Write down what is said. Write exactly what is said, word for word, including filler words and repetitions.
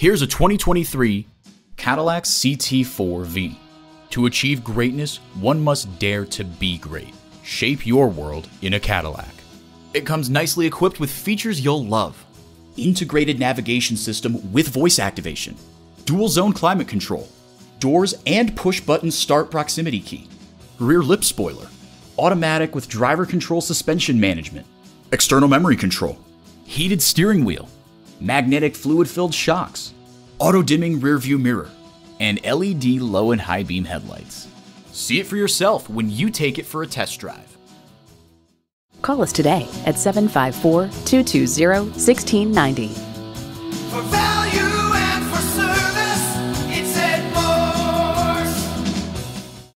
Here's a twenty twenty-three Cadillac C T four V. To achieve greatness, one must dare to be great. Shape your world in a Cadillac. It comes nicely equipped with features you'll love. Integrated navigation system with voice activation, dual zone climate control, doors and push button start proximity key, rear lip spoiler, automatic with driver control suspension management, external memory control, heated steering wheel, magnetic fluid-filled shocks, auto-dimming rear-view mirror, and L E D low and high beam headlights. See it for yourself when you take it for a test drive. Call us today at seven five four, two two zero, one six nine zero.